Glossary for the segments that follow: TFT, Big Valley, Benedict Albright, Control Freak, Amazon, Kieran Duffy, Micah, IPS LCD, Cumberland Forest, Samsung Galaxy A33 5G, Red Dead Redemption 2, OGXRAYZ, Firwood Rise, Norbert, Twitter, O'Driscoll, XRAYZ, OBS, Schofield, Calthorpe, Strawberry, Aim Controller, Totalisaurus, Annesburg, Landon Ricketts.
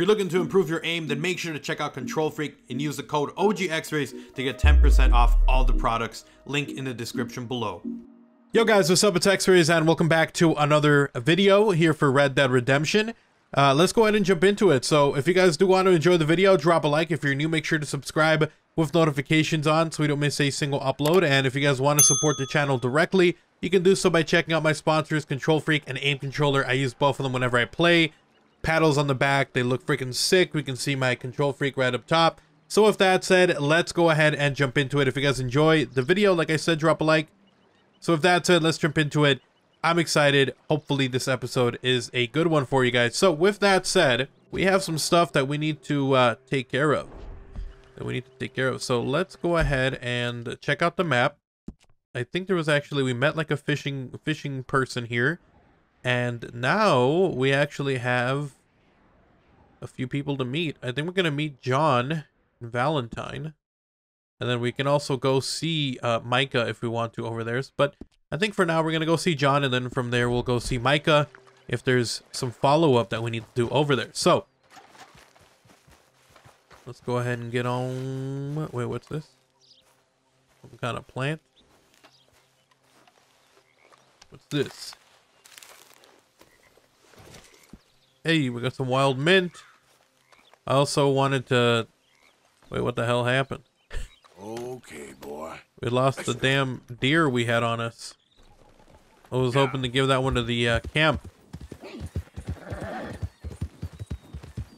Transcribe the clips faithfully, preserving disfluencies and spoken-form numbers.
you're looking to improve your aim, then make sure to check out Control Freak and use the code O G X RAYZ to get ten percent off all the products. Link in the description below. Yo guys, what's up? It's X Rays and welcome back to another video here for Red Dead Redemption. Uh, let's go ahead and jump into it. So if you guys do want to enjoy the video, drop a like. If you're new, make sure to subscribe with notifications on so we don't miss a single upload. And if you guys want to support the channel directly, you can do so by checking out my sponsors, Control Freak and Aim Controller. I use both of them whenever I play. Paddles on the back, they look freaking sick. We can see my Control Freak right up top. So with that said, let's go ahead and jump into it. If you guys enjoy the video, like I said, drop a like. So with that said, let's jump into it. I'm excited. Hopefully this episode is a good one for you guys. So with that said, we have some stuff that we need to uh, take care of. That we need to take care of. So let's go ahead and check out the map. I think there was actually, we met like a fishing fishing person here. And now we actually have a few people to meet. I think we're going to meet John and Valentine. And then we can also go see uh, Micah if we want to over there. But I think for now we're going to go see John. And then from there we'll go see Micah if there's some follow-up that we need to do over there. So let's go ahead and get on. Wait, what's this? Some kind of plant. What's this? Hey, we got some wild mint. I also wanted to... Wait, what the hell happened? Okay, boy. We lost the damn deer we had on us. I was yeah. hoping to give that one to the uh, camp.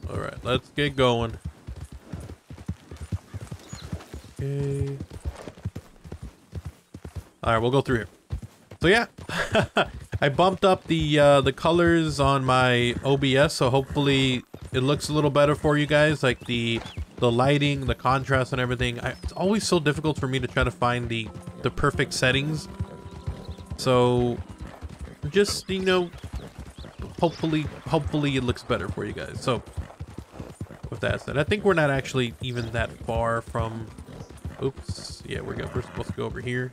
Alright, let's get going. Okay. Alright, we'll go through here. So yeah. I bumped up the uh, the colors on my O B S, so hopefully it looks a little better for you guys, like the the lighting, the contrast, and everything. I, it's always so difficult for me to try to find the the perfect settings. So just, you know, hopefully hopefully it looks better for you guys. So with that said, I think we're not actually even that far from. Oops, yeah, we're good. We're supposed to go over here.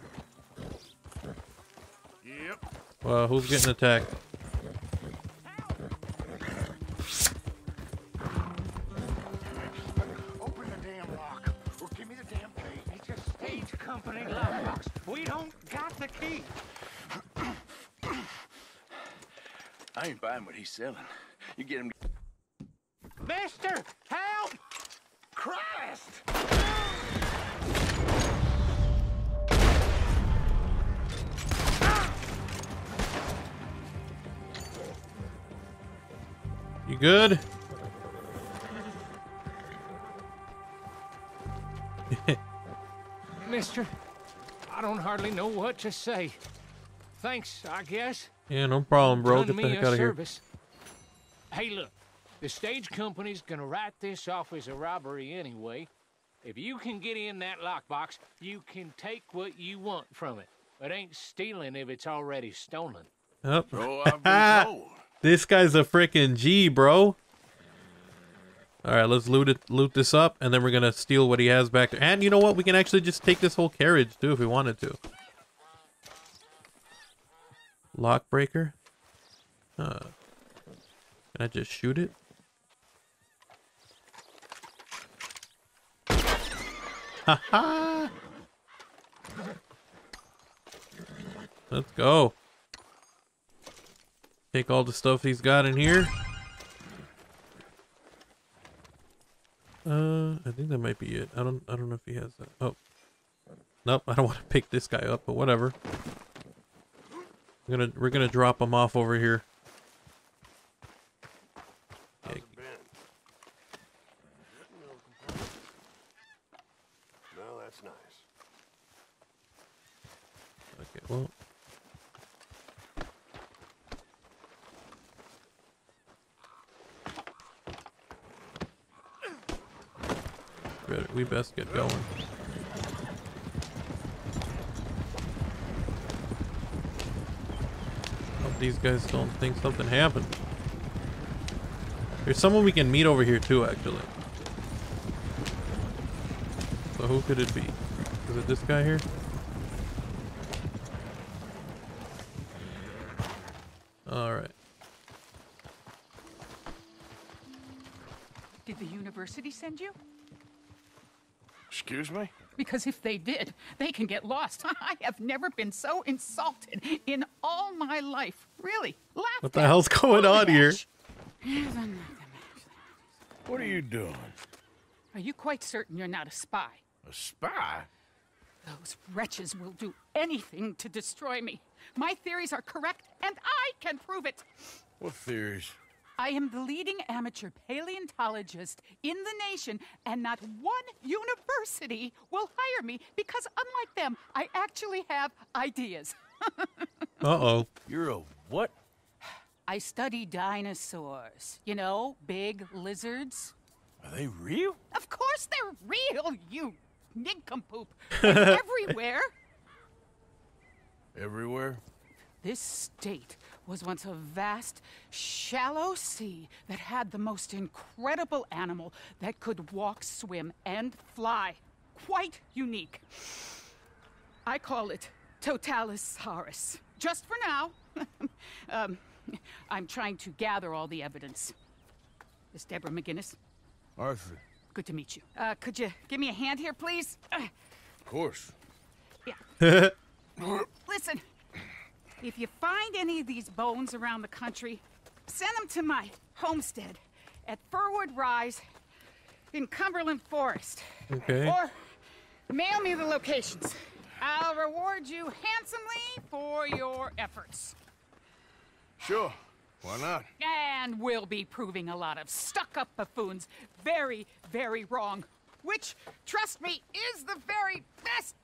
Uh, who's getting attacked? Open the damn lock, or give me the damn key. It's a stage company lockbox. We don't got the key. I ain't buying what he's selling. You get him, Mister. Help! Christ! You good? Mister, I don't hardly know what to say. Thanks, I guess. Yeah, no problem, bro. Get the heck out of here. Hey, look. The stage company's gonna write this off as a robbery anyway. If you can get in that lockbox, you can take what you want from it. It ain't stealing if it's already stolen. Yep. Oh, I've been told. This guy's a freaking G, bro. All right, let's loot it, loot this up, and then we're gonna steal what he has back there. And you know what? We can actually just take this whole carriage too if we wanted to. Lockbreaker. Huh. Can I just shoot it? Ha ha! Let's go. Take all the stuff he's got in here. Uh, I think that might be it. I don't, I don't know if he has that. Oh, nope. I don't want to pick this guy up, but whatever. I'm gonna, we're gonna drop him off over here. Okay. No, that's nice. Okay, well. We best get going. Hope these guys don't think something happened. There's someone we can meet over here too, actually. So who could it be? Is it this guy here? All right. Did the university send you? Excuse me? Because if they did, they can get lost. I have never been so insulted in all my life. Really. What the hell's going on here? What are you doing? Are you quite certain you're not a spy? A spy? Those wretches will do anything to destroy me. My theories are correct, and I can prove it. What theories? I am the leading amateur paleontologist in the nation, and not one university will hire me because, unlike them, I actually have ideas. Uh-oh. You're a what? I study dinosaurs. You know, big lizards. Are they real? Of course they're real, you nincompoop. They're everywhere. Everywhere? This state was once a vast, shallow sea that had the most incredible animal that could walk, swim, and fly. Quite unique. I call it Totalisaurus. Just for now. um, I'm trying to gather all the evidence. Miss Deborah McGinnis? Arthur. Good to meet you. Uh, could you give me a hand here, please? Uh, of course. Yeah. Listen. If you find any of these bones around the country, send them to my homestead at Firwood Rise in Cumberland Forest. Okay. Or mail me the locations. I'll reward you handsomely for your efforts. Sure. Why not? And we'll be proving a lot of stuck-up buffoons very, very wrong. Which, trust me, is the very best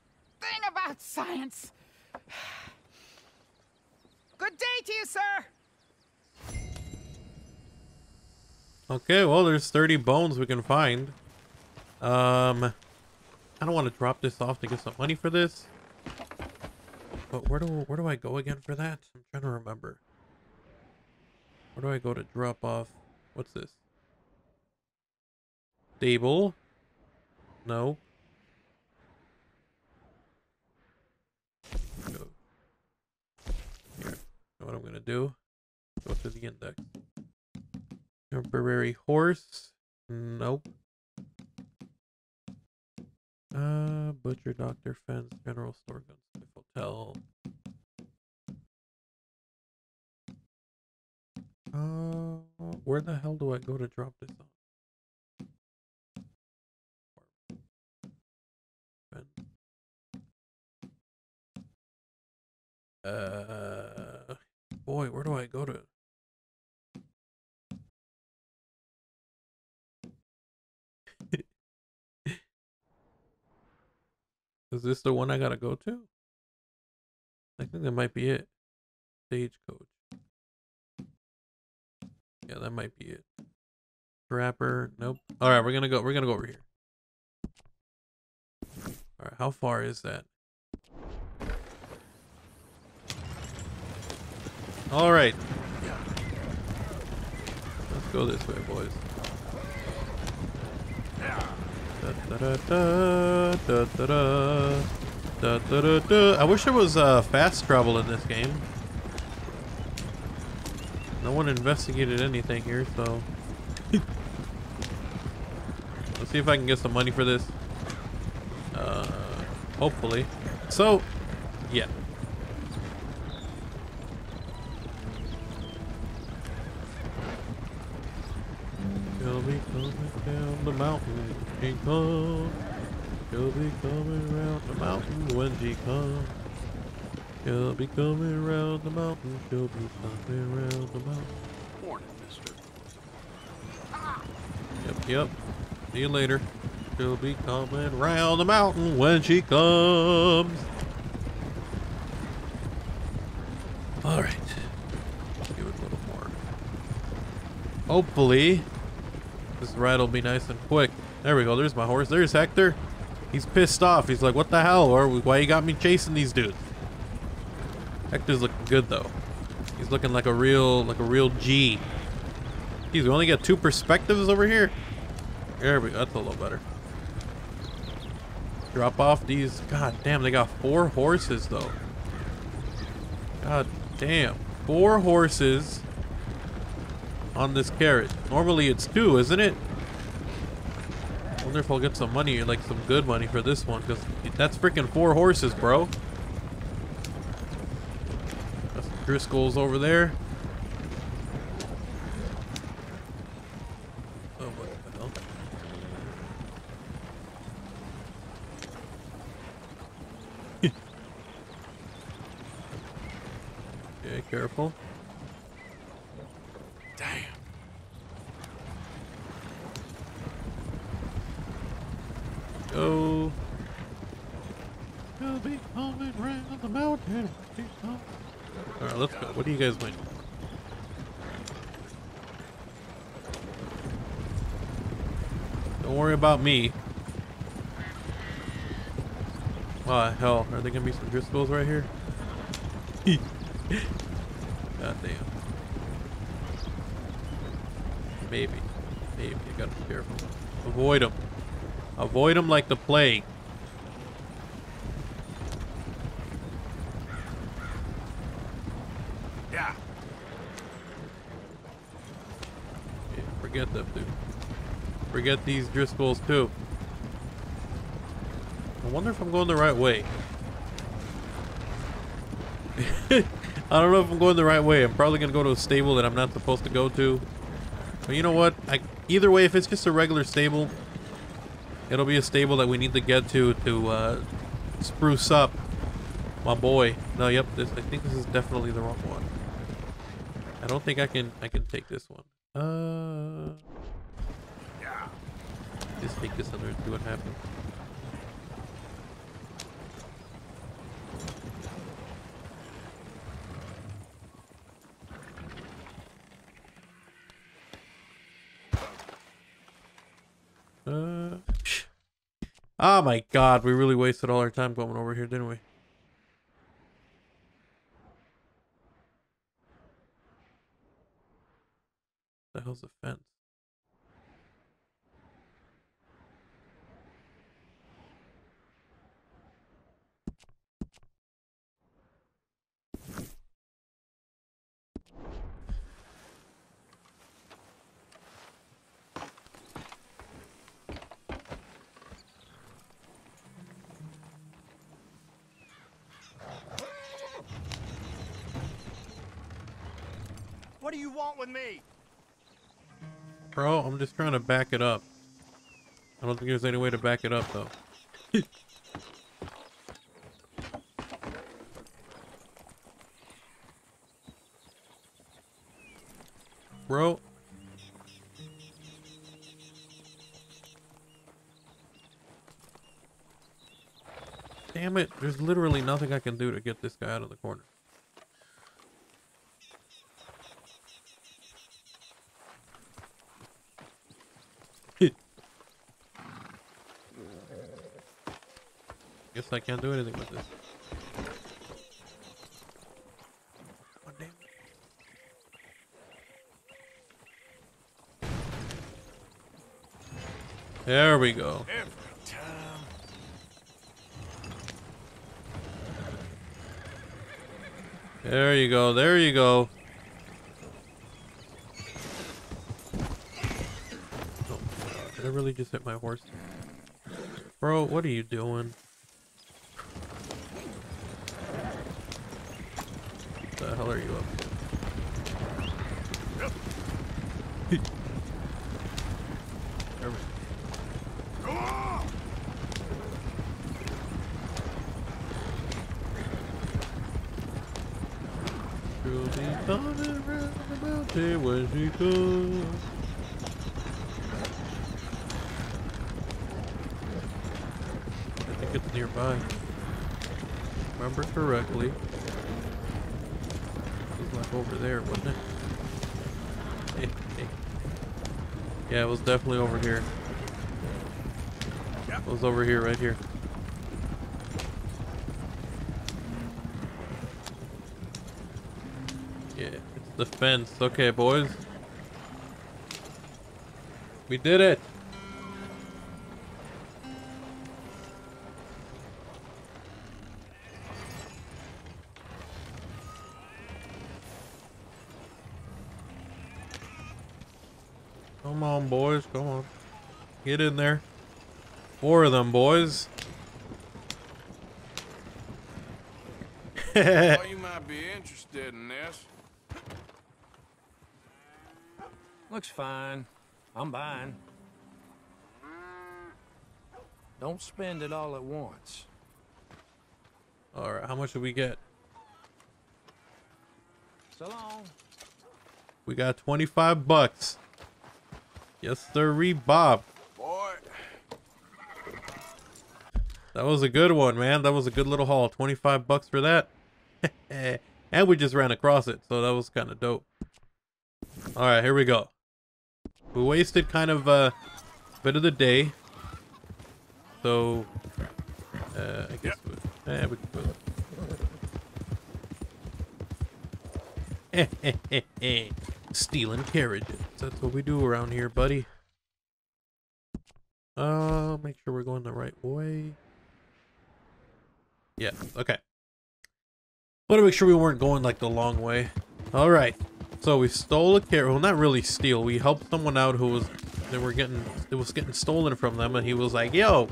thing about science. Good day to you, sir. Okay, well, there's thirty bones we can find. Um, I don't want to drop this off to get some money for this. But where do where do I go again for that? I'm trying to remember. Where do I go to drop off? What's this? Stable? No. What I'm gonna do, go to the index. Temporary horse, nope. Uh, butcher, doctor, fence, general store, gunsmith, hotel. Uh, where the hell do I go to drop this on? Fence. Uh. Boy, where do I go to? Is this the one I gotta go to? I think that might be it. Stagecoach. Yeah, that might be it. Trapper. Nope. All right, we're gonna go. We're gonna go over here. All right, how far is that? All right, let's go this way, boys. I wish there was uh, fast travel in this game. No one investigated anything here, so let's see if I can get some money for this. Uh, hopefully. So, yeah. Be coming down the mountain, she comes. She'll be coming round the mountain when she comes. She'll be coming round the mountain. She'll be coming round the mountain. Morning, mister. Yep, yep. See you later. She'll be coming round the mountain when she comes. All right. Give it a little more. Hopefully. This ride will be nice and quick. There we go. There's my horse. There's Hector. He's pissed off. He's like, what the hell? Or why you got me chasing these dudes? Hector's looking good though. He's looking like a real, like a real G. Geez, we only got two perspectives over here. There we go. That's a little better. Drop off these. God damn, they got four horses though. God damn. Four horses on this carriage. Normally it's two, isn't it? wonder if I'll get some money, like some good money for this one, because that's freaking four horses, bro. That's Driscoll's over there. Oh, what the hell? Okay, careful. Oh, we'll be coming round the mountain. All right, let's go. What do you guys want? Don't worry about me. Oh hell, are there gonna be some Driscolls right here? God damn. Maybe, maybe. You gotta be careful. Avoid them. Avoid them like the plague. Yeah. Yeah. Forget them, dude. Forget these Driscolls too. I wonder if I'm going the right way. I don't know if I'm going the right way. I'm probably gonna go to a stable that I'm not supposed to go to. But you know what? I, either way, if it's just a regular stable, it'll be a stable that we need to get to to uh, spruce up my boy. No, yep. This, I think this is definitely the wrong one. I don't think I can. I can take this one. Uh, yeah. Just take this under and see what happens. Uh, oh my god, we really wasted all our time going over here, didn't we? What the hell's the fence? What do you want with me? Bro, I'm just trying to back it up. I don't think there's any way to back it up, though. Bro. Damn it. There's literally nothing I can do to get this guy out of the corner. Guess I can't do anything with this. Oh, damn. There we go. Every time. There you go. There you go. Oh, did I really just hit my horse? Bro, what are you doing? What the hell are you up to? There we go. She'll be coming round the mountain when she goes. I think it's nearby. Remember correctly. Over there, wasn't it? Hey, hey. Yeah, it was definitely over here. It was over here, right here. Yeah, it's the fence. Okay, boys. We did it! Come on, boys, come on. Get in there. Four of them, boys. Well, you might be interested in this. Looks fine. I'm buying. Don't spend it all at once. All right, how much did we get? So long. We got twenty-five bucks. Yes, sirree, Bob. Boy. That was a good one, man. That was a good little haul. twenty-five bucks for that. And we just ran across it, so that was kind of dope. All right, here we go. We wasted kind of a bit of the day. So, uh, I guess yep. we, eh, we can put it. Stealing carriages. That's what we do around here, buddy. Uh, make sure we're going the right way. Yeah, okay. Want to make sure we weren't going like the long way. All right. So we stole a carriage. Well, not really steal. We helped someone out who was they were getting it was getting stolen from them, and he was like, "Yo,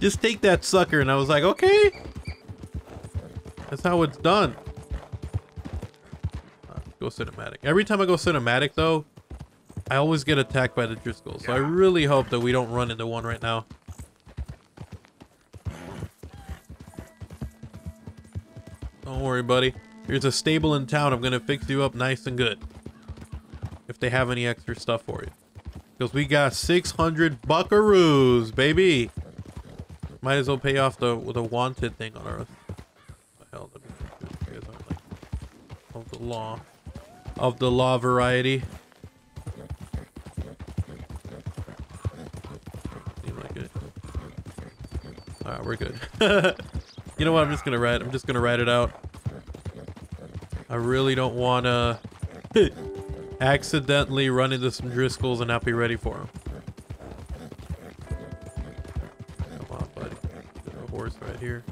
just take that sucker." And I was like, "Okay." That's how it's done. Go cinematic. Every time I go cinematic though, I always get attacked by the O'Driscoll, so I really hope that we don't run into one right now. Don't worry, buddy. There's a stable in town. I'm gonna fix you up nice and good if they have any extra stuff for you, because we got six hundred buckaroos, baby. Might as well pay off the the wanted thing on Earth. What the hell? Of the law. Of the law variety. Seem like it. Alright, we're good. You know what? I'm just gonna ride. I'm just gonna ride it out. I really don't wanna accidentally run into some O'Driscolls and not be ready for them. Come on, buddy. There's a horse right here.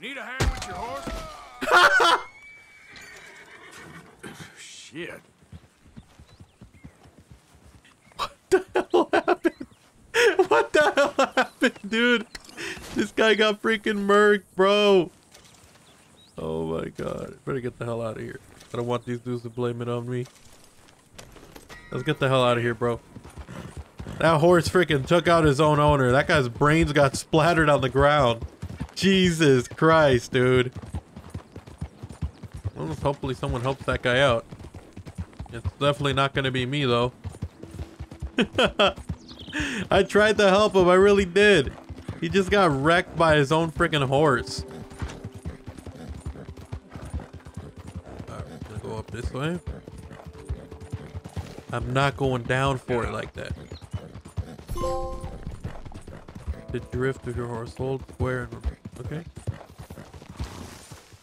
Need a hand with your horse? Shit. What the hell happened? What the hell happened, dude? This guy got freaking murked, bro. Oh my god. Better get the hell out of here. I don't want these dudes to blame it on me. Let's get the hell out of here, bro. That horse freaking took out his own owner. That guy's brains got splattered on the ground. Jesus Christ, dude. Well, hopefully someone helps that guy out. It's definitely not going to be me, though. I tried to help him. I really did. He just got wrecked by his own freaking horse. Alright, we're going to go up this way. I'm not going down for it like that. The drift of your horse, hold square and okay.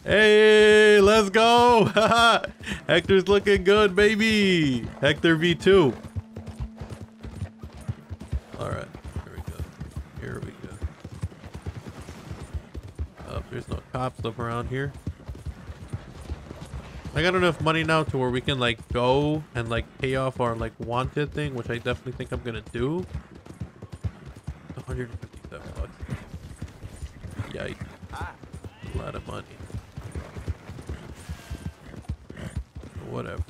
Hey, let's go. Hector's looking good, baby. Hector V two. All right, here we go. Here we go. Oh, there's no cops up around here. I got enough money now to where we can like go and like pay off our like wanted thing, which I definitely think I'm gonna do. one hundred fifty. Yikes. A lot of money. Whatever.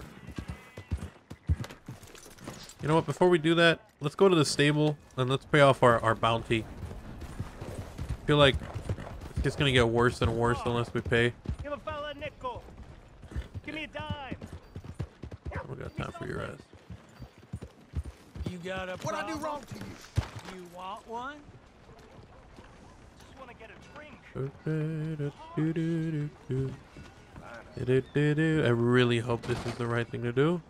You know what? Before we do that, let's go to the stable and let's pay off our, our bounty. I feel like it's just going to get worse and worse unless we pay. Give a fella a nickel. Give me a dime. We got time for your ass. You got a problem? What I do wrong to you? You want one? I really hope this is the right thing to do.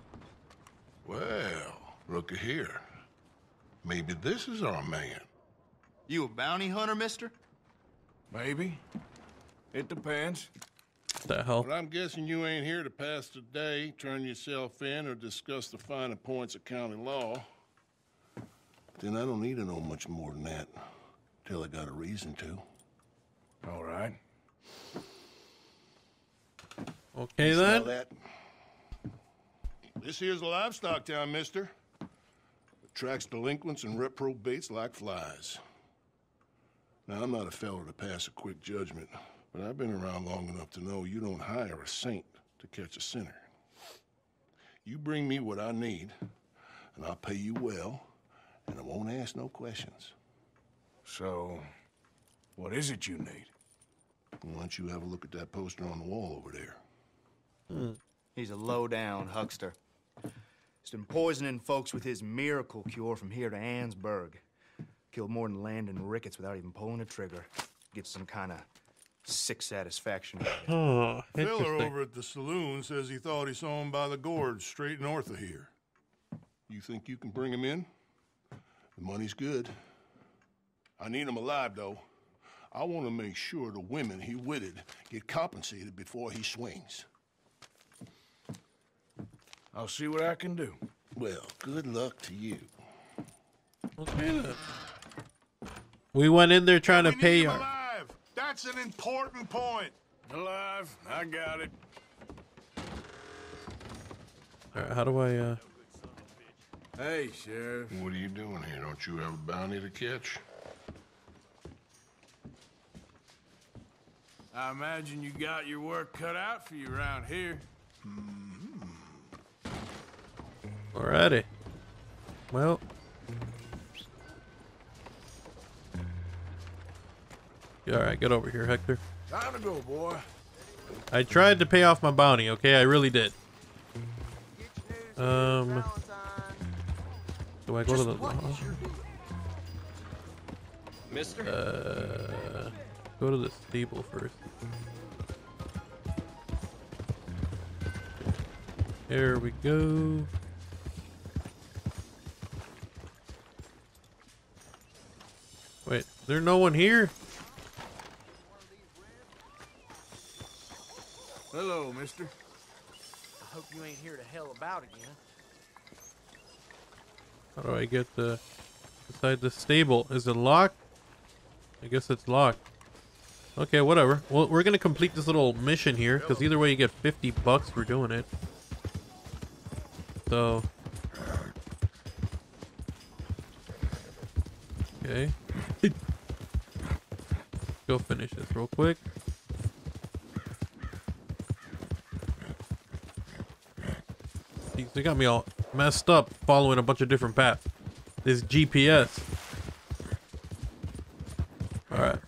Well, looky here. Maybe this is our man. You a bounty hunter, mister? Maybe. It depends. What the hell? But I'm guessing you ain't here to pass the day, turn yourself in, or discuss the finer points of county law. Then I don't need to know much more than that. Till I got a reason to. All right. Okay, then. That? This here's a livestock town, mister. Attracts delinquents and reprobates like flies. Now, I'm not a fellow to pass a quick judgment, but I've been around long enough to know you don't hire a saint to catch a sinner. You bring me what I need, and I'll pay you well, and I won't ask no questions. So, what is it you need? Why don't you have a look at that poster on the wall over there? Hmm. He's a low-down huckster. He's been poisoning folks with his miracle cure from here to Annesburg. Killed more than Landon Ricketts without even pulling a trigger. Gets some kind of sick satisfaction. Oh, filler over at the saloon says he thought he saw him by the gorge straight north of here. You think you can bring him in? The money's good. I need him alive, though. I want to make sure the women he witted get compensated before he swings. I'll see what I can do. Well, good luck to you. Okay, then. We went in there trying we to pay him. Alive. That's an important point. Alive, I got it. All right, how do I, uh... Hey, Sheriff. What are you doing here? Don't you have a bounty to catch? I imagine you got your work cut out for you around here. Mm-hmm. Alrighty. Well. Alright, get over here, Hector. Time to go, boy. I tried to pay off my bounty, okay? I really did. Um. Do I go to the... Oh. Mister? Uh... Go to the stable first. There we go. Wait, is there no one here? Hello, mister. I hope you ain't here to hell about again. How do I get the inside the stable? Is it locked? I guess it's locked. Okay, whatever. Well, we're gonna complete this little mission here, because either way you get fifty bucks for doing it. So... Okay. Go finish this real quick. Jeez, they got me all messed up following a bunch of different paths. This G P S. Alright.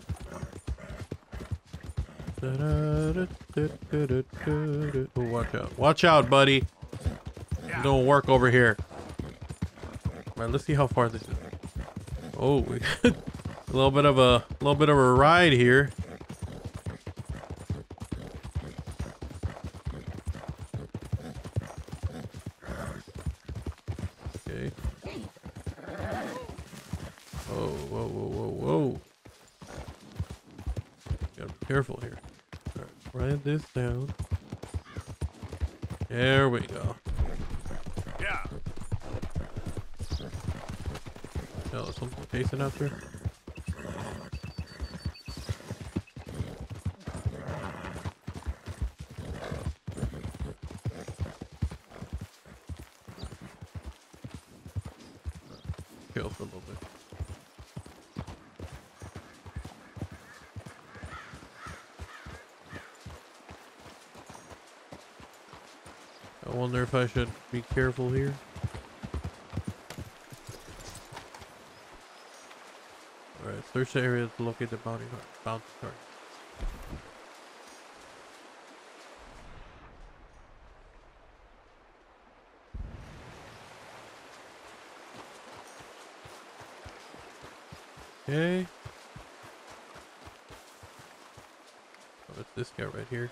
Oh, watch out. Watch out, buddy. I'm doing work over here. Alright, let's see how far this is. Oh, we got a little bit of a little bit of a ride here. Okay. Whoa, whoa, whoa, whoa, whoa. Gotta be careful here. Write this down. There we go. Yeah. Oh, is something chasing after? Kill for a little bit. I wonder if I should be careful here. Alright, search the area to locate the bounty bounty target. Okay. Oh, it's this guy right here.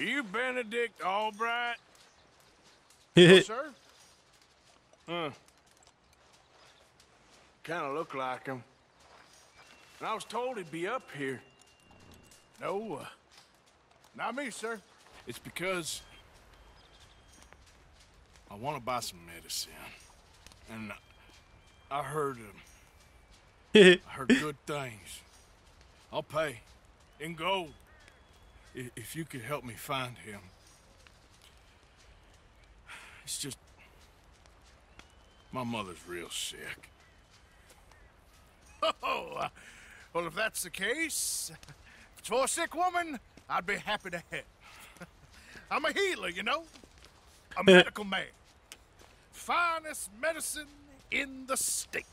Are you Benedict Albright? Yes, oh, sir. Huh. Kind of look like him. And I was told he'd be up here. No, uh, not me, sir. It's because I want to buy some medicine. And I heard him. Um, I heard good things. I'll pay in gold if you could help me find him. It's just my mother's real sick. Oh, well, if that's the case, for a sick woman, I'd be happy to help. I'm a healer, you know, a medical man. Finest medicine in the state.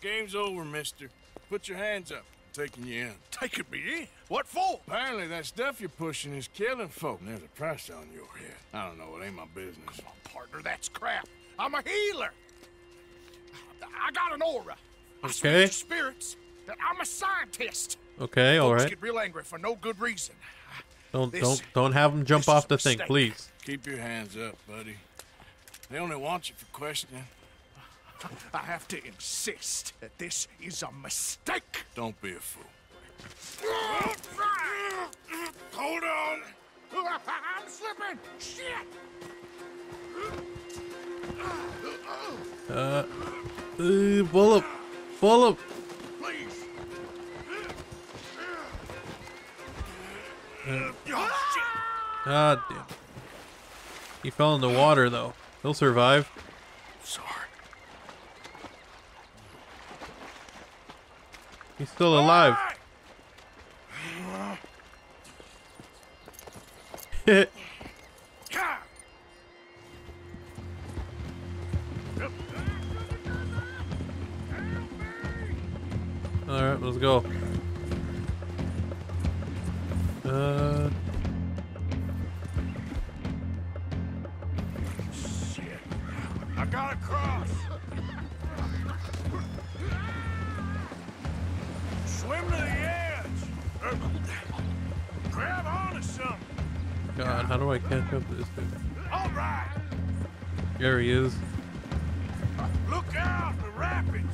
Game's over, mister. Put your hands up. I'm taking you in. Taking me in? What for? Apparently that stuff you're pushing is killing folk. And there's a price on your head. I don't know. It ain't my business. Come on, partner. That's crap. I'm a healer. I got an aura. Okay. I spirits. I'm a scientist. Okay. Folks all right. Get real angry for no good reason. Don't this, don't don't have them jump off the thing, please. Keep your hands up, buddy. They only want you for questioning. I have to insist that this is a mistake. Don't be a fool. Hold on. I'm slipping. Shit. Uh, uh pull up. Pull up. Please. Uh, God damn. He fell in the water though. He'll survive. Sorry. He's still alive. Hit. All right, let's go. Uh. Shit! I gotta cross. Swim to the edge. Uh, grab onto something. God, how do I catch up to this dude? All right. There he is. Look out, the rapids.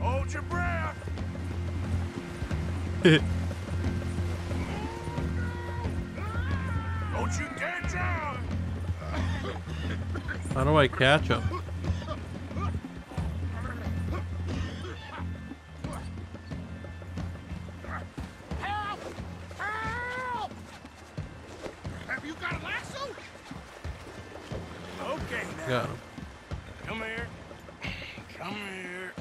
Hold your breath. Don't you get down. How do I catch him? Got him. Come here. Come here.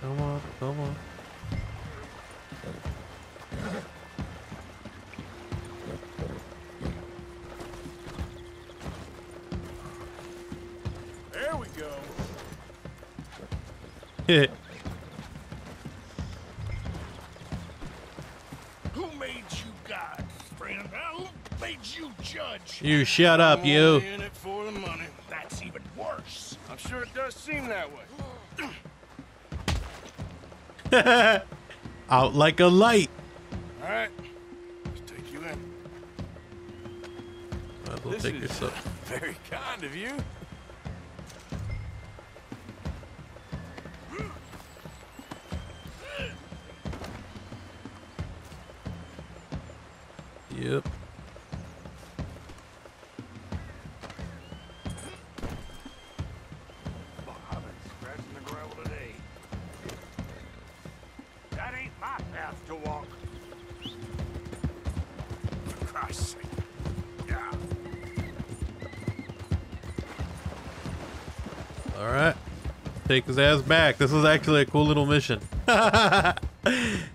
Come on, come on. There we go. Hit. You shut up, you. In it for the money. That's even worse. I'm sure it does seem that way. Out like a light. All right, let's take you in. Might as well take yourself. Very kind of you. Yep. Take his ass back. This is actually a cool little mission. Oh, and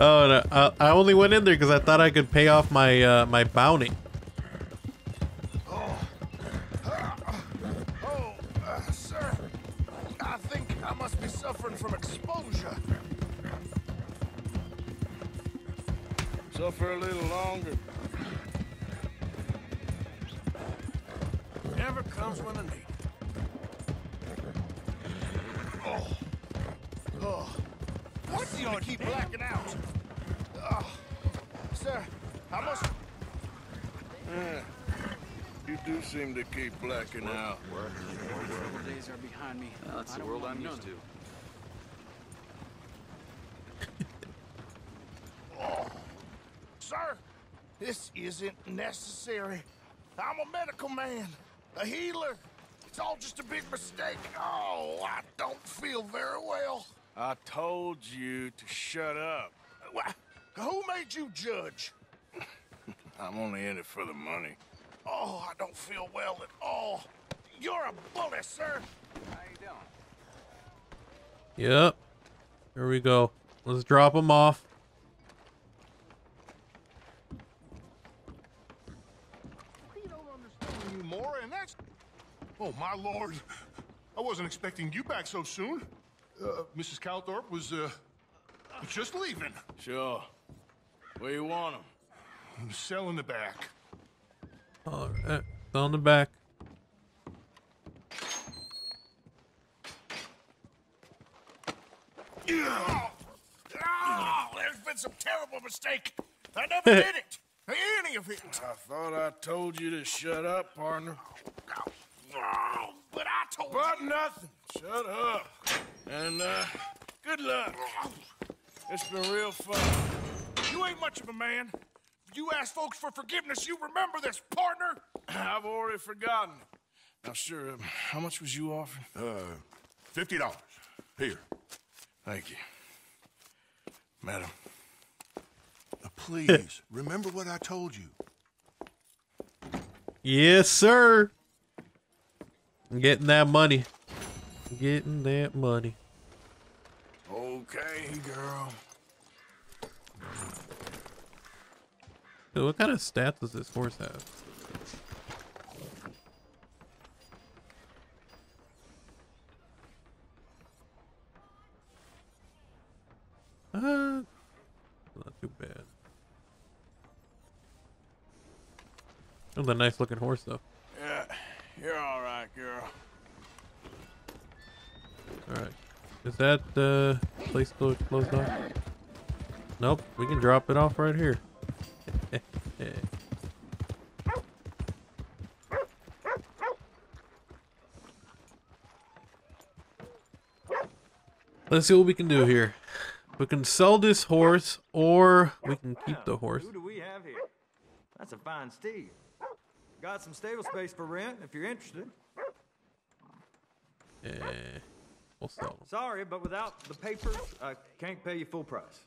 I, I only went in there because I thought I could pay off my uh, my bounty. Oh, oh uh, sir, I think I must be suffering from exposure. Suffer a little longer. Never comes when I need. Oh. Oh. What It's gonna keep blacking out. Oh, sir, how much? Yeah. You do seem to keep blacking out. The days are behind me. Uh, that's the world I'm used to. Oh, sir, this isn't necessary. I'm a medical man, a healer. It's all just a big mistake. Oh, I don't feel very well. I told you to shut up. Who made you judge? I'm only in it for the money. Oh, I don't feel well at all. You're a bully, sir. How you doing? Yep. Here we go. Let's drop him off. We don't understand you more, and that's... Oh, my lord. I wasn't expecting you back so soon. Uh, Missus Calthorpe was, uh, just leaving. Sure. Where you want him? I'm selling the back. All right, on the back. Oh, oh, there's been some terrible mistake. I never did it. Any of it. I thought I told you to shut up, partner. Oh, oh, but I told but you. But nothing. Shut up. And, uh, good luck. It's been real fun. You ain't much of a man. You ask folks for forgiveness, you remember this, partner? I've already forgotten. Now, sure, um, how much was you offering? Uh, fifty dollars. Here. Thank you. Madam. Uh, please, remember what I told you. Yes, sir. I'm getting that money. I'm getting that money. Okay, girl. Dude, what kind of stats does this horse have? Uh, not too bad. That was a nice looking horse, though. Yeah, you're all right, girl. All right, is that uh, place still closed off? Nope, we can drop it off right here. Yeah. Let's see what we can do here. We can sell this horse, or we can keep the horse. Who do we have here? That's a fine steed. Got some stable space for rent if you're interested. Yeah, we'll sell them. Sorry, but without the papers, I can't pay you full price.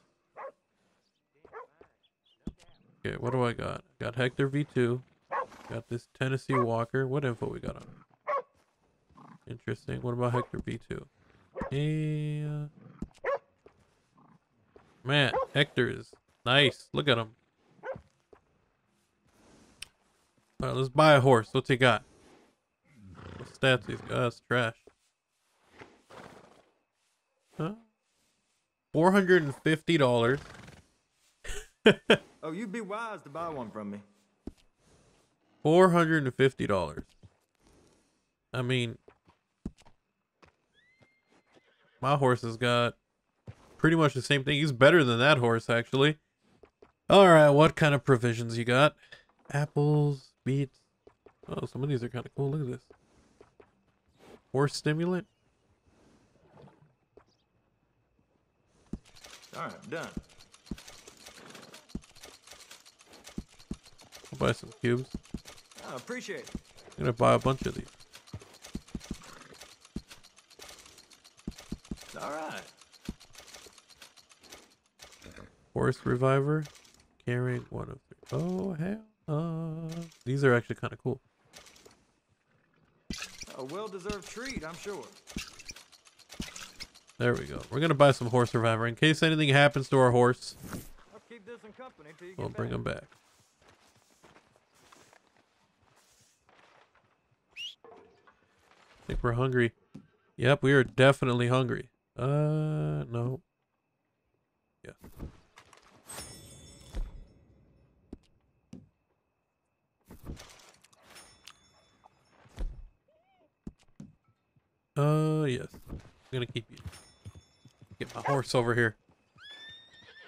Okay, what do I got? Got Hector V two. Got this Tennessee Walker. What info we got on him? Interesting. What about Hector V two? And... man, Hector is nice. Look at him. Alright, let's buy a horse. What's he got? What stats he's got? Oh, that's trash. Huh? four hundred fifty dollars. Oh, you'd be wise to buy one from me. Four hundred and fifty dollars. I mean, my horse has got pretty much the same thing. He's better than that horse, actually. All right, what kind of provisions you got? Apples, beets. Oh, some of these are kind of cool. Look at this. Horse stimulant. All right, done. Buy some cubes. I appreciate it. I'm gonna buy a bunch of these. All right. Horse reviver, carrying one of three. Oh hell! Uh, these are actually kind of cool. A well-deserved treat, I'm sure. There we go. We're gonna buy some horse reviver in case anything happens to our horse. I'll keep this in company till you get we'll bring them back. I think we're hungry. Yep, we are definitely hungry. Uh, no. Yeah. Uh, yes. I'm gonna keep you. Get my horse over here.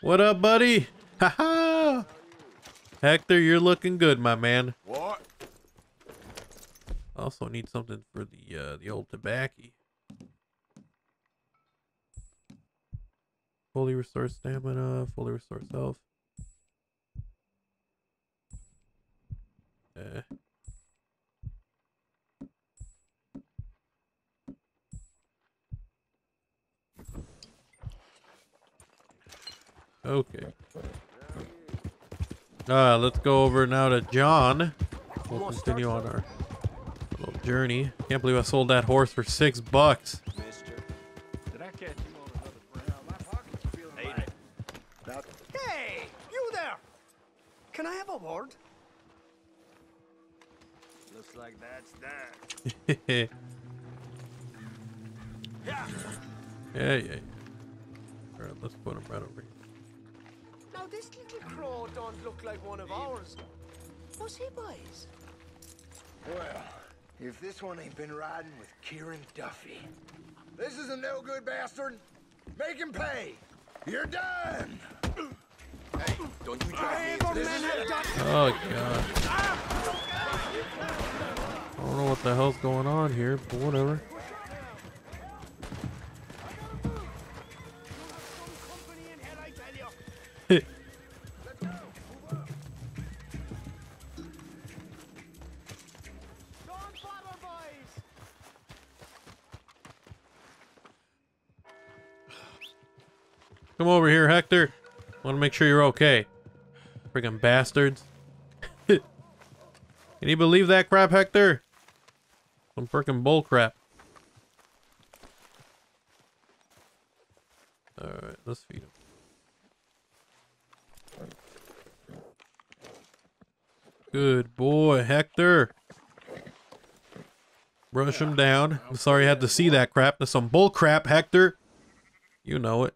What up, buddy? Ha ha! Hector, you're looking good, my man. What? Also need something for the uh, the old tobacco. Fully restore stamina. Fully restore health. Eh. Okay. Ah, uh, let's go over now to John. We'll continue on our little journey. Can't believe I sold that horse for six bucks. Mister, did I catch you on another round? My pocket's feeling light. Hey, you there! Can I have a word? Looks like that's that. yeah. yeah, yeah, yeah. All right, let's put him right over here. Now this little crow don't look like one of ours. What's he buys? Well, if this one ain't been riding with Kieran Duffy. This is a no good bastard. Make him pay. You're done. Hey, don't you try to this is it. Oh god. I don't know what the hell's going on here, but whatever. Come over here, Hector. Want to make sure you're okay. Friggin' bastards. Can you believe that crap, Hector? Some frickin' bull crap. Alright, let's feed him. Good boy, Hector. Brush him down. I'm sorry you had to see that crap. That's some bull crap, Hector. You know it.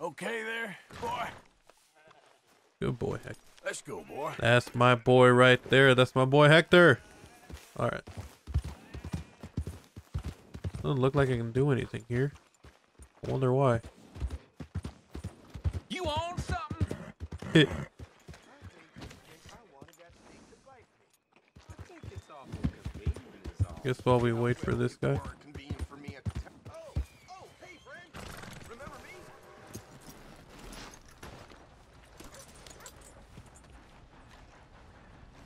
Okay there, boy. Good boy, Hector. Let's go, boy. That's my boy right there. That's my boy, Hector. All right. Doesn't look like I can do anything here. I wonder why. You own something? Hit. Guess while we wait for this guy.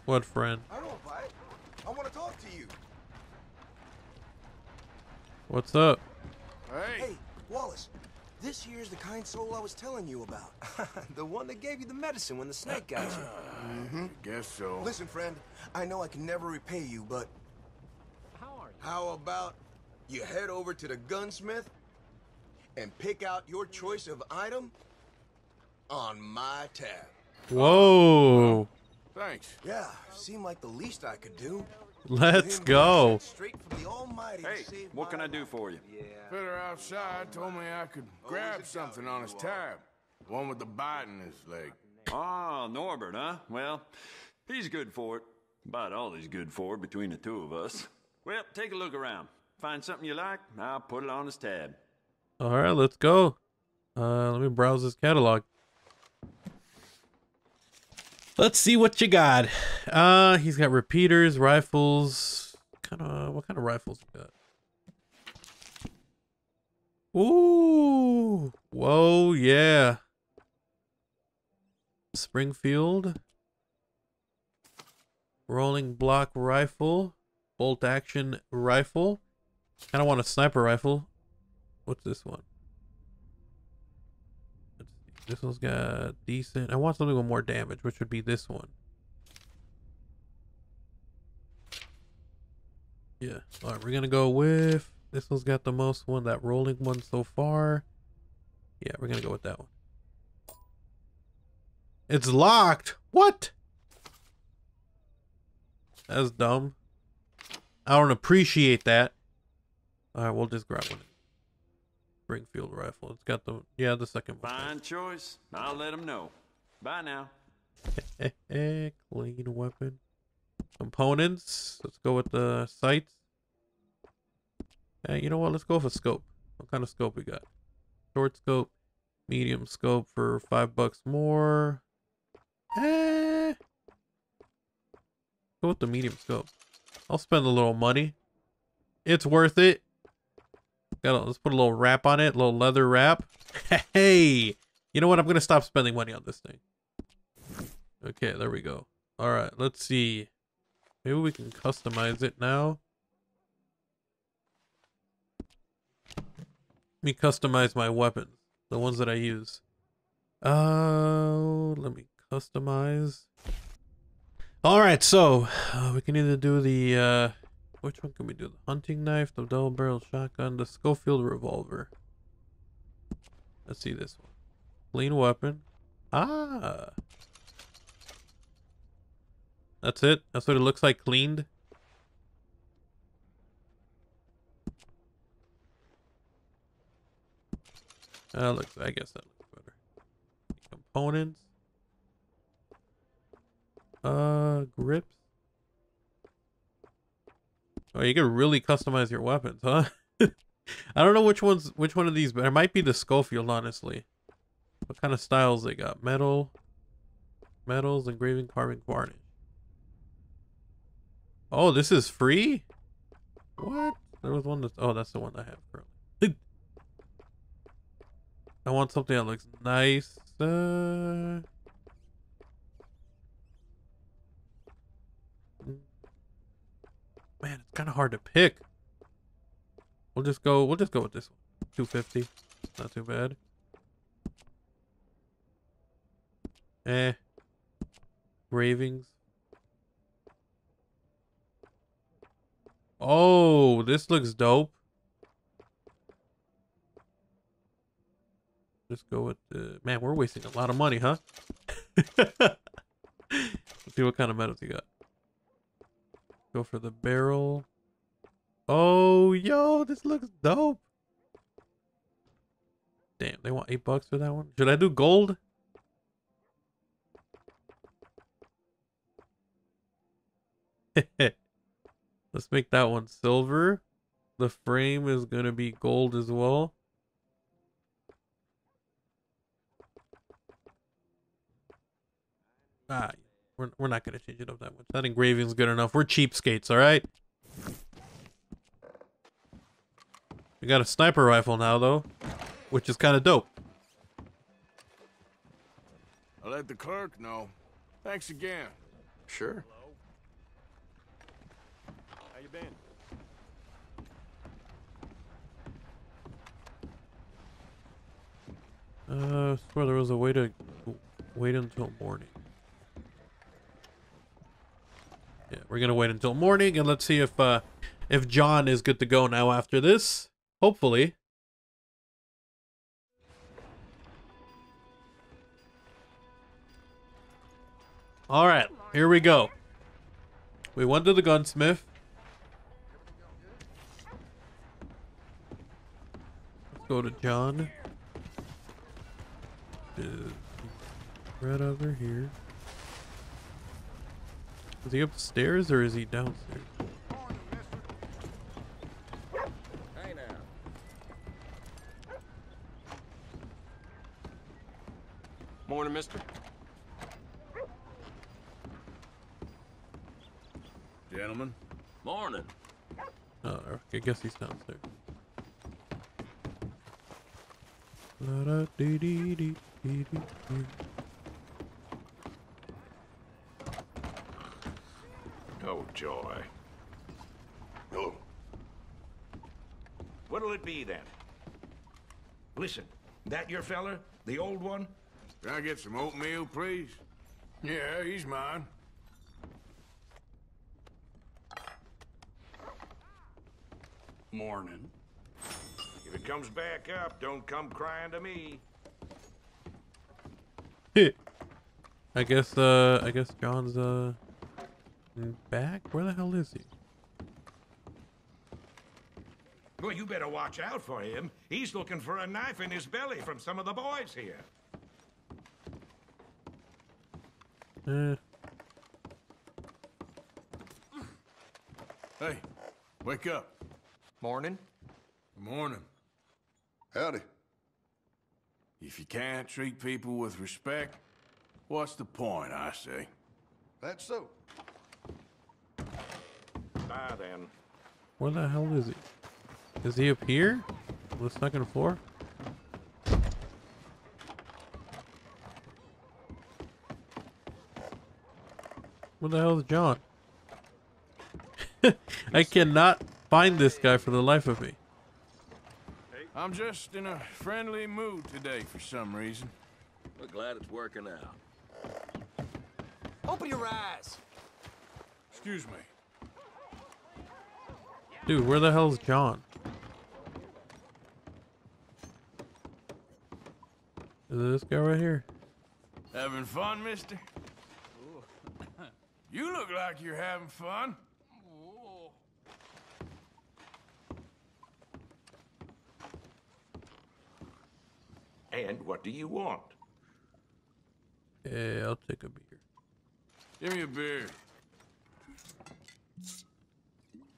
What friend? I don't fight. I want to talk to you. What's up? Hey. Hey, Wallace. This here's the kind soul I was telling you about. The one that gave you the medicine when the snake got you. Mm-hmm. Guess so. Listen, friend. I know I can never repay you, but how are you? How about you head over to the gunsmith and pick out your choice of item on my tab? Whoa. Thanks. Yeah, seemed like the least I could do. Let's go. Straight from the Almighty. Hey, what can I do for you? Yeah. Fitter outside told me I could grab something on his tab. The one with the bite in his leg. Ah, Norbert, huh? Well, he's good for it. About all he's good for between the two of us. Well, take a look around. Find something you like, I'll put it on his tab. All right, let's go. Uh, let me browse this catalog. Let's see what you got. Uh, he's got repeaters, rifles. Kind of, what kind of rifles we got? Ooh, whoa, yeah. Springfield, rolling block rifle, bolt action rifle. Kind of want a sniper rifle. What's this one? This one's got decent. I want something with more damage, which would be this one. Yeah. All right, we're gonna go with this one's got the most one. That rolling one so far. Yeah, we're gonna go with that one. It's locked. What? That's dumb. I don't appreciate that. All right, we'll just grab one. Springfield rifle. It's got the yeah the second one. Fine choice. I'll let him know. Bye now. Clean weapon. Components. Let's go with the sights. Hey, you know what? Let's go for scope. What kind of scope we got? short scope, medium scope for five bucks more. Eh. Go with the medium scope. I'll spend a little money. It's worth it. Gotta, let's put a little wrap on it, a little leather wrap. Hey, you know what? I'm gonna stop spending money on this thing. Okay, there we go. All right, let's see. Maybe we can customize it now. Let me customize my weapons, the ones that I use. Oh, uh, let me customize. All right, so uh, we can either do the. Uh, Which one can we do? The hunting knife, the double barrel shotgun, the Schofield revolver. Let's see this one. Clean weapon. Ah. That's it. That's what it looks like cleaned. Uh, looks. I guess that looks better. Components. Uh, grips. Oh, you can really customize your weapons, huh? I don't know which one's which one of these, but it might be the Schofield, honestly. What kind of styles they got? Metal, metals, engraving, carving, varnish. Oh, this is free? What? There was one that's... Oh, that's the one I have currently. I want something that looks nice. Uh... Man, it's kind of hard to pick. We'll just go. We'll just go with this one. two fifty. Not too bad. Eh. Ravings. Oh, this looks dope. Just go with the. Man, we're wasting a lot of money, huh? Let's see what kind of metals you got. Go for the barrel. Oh, yo, this looks dope. Damn, they want eight bucks for that one. Should I do gold? Let's make that one silver. The frame is gonna be gold as well. Ah, We're, we're not going to change it up that much. That engraving's good enough. We're cheapskates, all right? We got a sniper rifle now, though, which is kind of dope. I'll let the clerk know. Thanks again. Sure. Hello. How you been? Uh, I swear there was a way to wait until morning. Yeah, we're gonna wait until morning, and let's see if uh, if John is good to go now after this. Hopefully. All right, here we go. We went to the gunsmith. Let's go to John. Right over here. Is he upstairs or is he downstairs? Hey now. Morning, mister. Gentlemen. Morning. Oh, I guess he's downstairs. La da dee dee dee dee dee dee. Oh, joy. Oh. What'll it be, then? Listen, that your fella? The old one? Can I get some oatmeal, please? Yeah, he's mine. Morning. If it comes back up, don't come crying to me. I guess, uh, I guess John's, uh... back? Where the hell is he? Well, you better watch out for him. He's looking for a knife in his belly from some of the boys here. Uh. Hey, wake up. Morning. Morning. Howdy. If you can't treat people with respect, what's the point, I say? That's so. Ah, then. Where the hell is he? Is he up here? The second floor? Where the hell is John? I cannot find this guy for the life of me. I'm just in a friendly mood today for some reason. We're glad it's working out. Open your eyes. Excuse me. Dude, where the hell's John? Is it this guy right here? Having fun, mister? You look like you're having fun. And what do you want? Yeah, I'll take a beer. Give me a beer.